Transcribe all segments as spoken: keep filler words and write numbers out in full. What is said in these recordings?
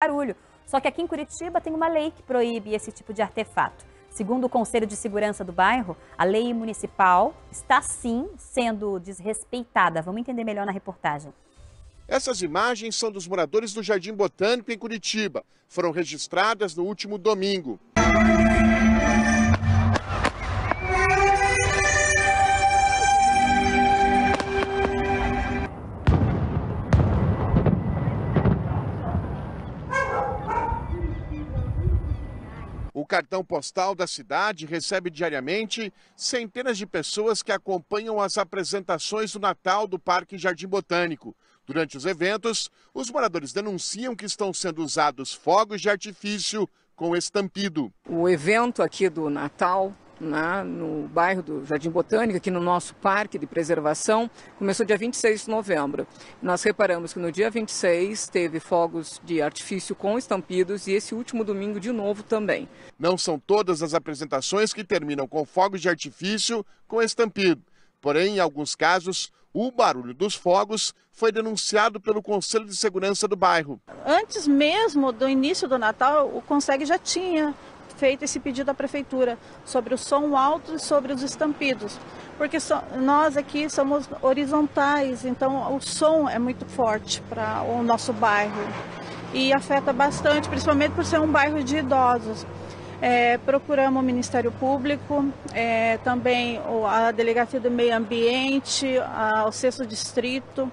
barulho. Só que aqui em Curitiba tem uma lei que proíbe esse tipo de artefato. Segundo o Conselho de Segurança do bairro, a lei municipal está sim sendo desrespeitada. Vamos entender melhor na reportagem. Essas imagens são dos moradores do Jardim Botânico em Curitiba. Foram registradas no último domingo. O cartão postal da cidade recebe diariamente centenas de pessoas que acompanham as apresentações do Natal do Parque Jardim Botânico. Durante os eventos, os moradores denunciam que estão sendo usados fogos de artifício com estampido. O evento aqui do Natal, né, no bairro do Jardim Botânico, aqui no nosso parque de preservação, começou dia vinte e seis de novembro. Nós reparamos que no dia vinte e seis teve fogos de artifício com estampidos e esse último domingo de novo também. Não são todas as apresentações que terminam com fogos de artifício com estampido. Porém, em alguns casos, o barulho dos fogos foi denunciado pelo Conselho de Segurança do bairro. Antes mesmo do início do Natal, o CONSEG já tinha feito esse pedido à prefeitura sobre o som alto e sobre os estampidos, porque so, nós aqui somos horizontais, então o som é muito forte para o nosso bairro e afeta bastante, principalmente por ser um bairro de idosos. É, procuramos o Ministério Público, é, também a Delegacia do Meio Ambiente, a, o sexto Distrito,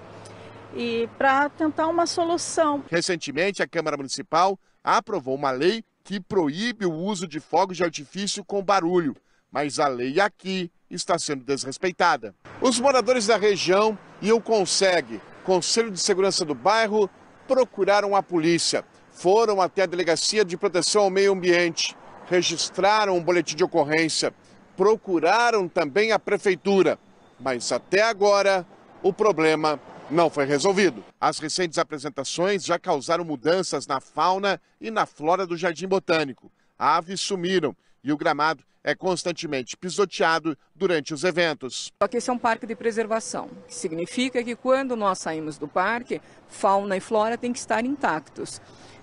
e para tentar uma solução. Recentemente, a Câmara Municipal aprovou uma lei que proíbe o uso de fogos de artifício com barulho, mas a lei aqui está sendo desrespeitada. Os moradores da região e o CONSEG, Conselho de Segurança do bairro, procuraram a polícia. Foram até a Delegacia de Proteção ao Meio Ambiente. Registraram um boletim de ocorrência, procuraram também a prefeitura, mas até agora o problema não foi resolvido. As recentes apresentações já causaram mudanças na fauna e na flora do Jardim Botânico. Aves sumiram e o gramado é constantemente pisoteado durante os eventos. Aqui esse é um parque de preservação, que significa que quando nós saímos do parque, fauna e flora têm que estar intactos.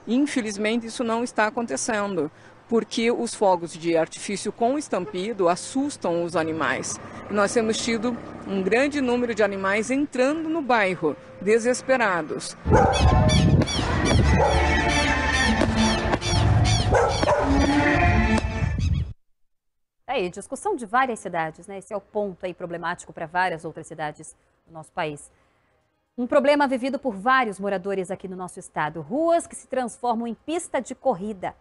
Infelizmente isso não está acontecendo, porque os fogos de artifício com estampido assustam os animais. Nós temos tido um grande número de animais entrando no bairro, desesperados. Aí, discussão de várias cidades, né? Esse é o ponto aí problemático para várias outras cidades do nosso país. Um problema vivido por vários moradores aqui no nosso estado. Ruas que se transformam em pista de corrida.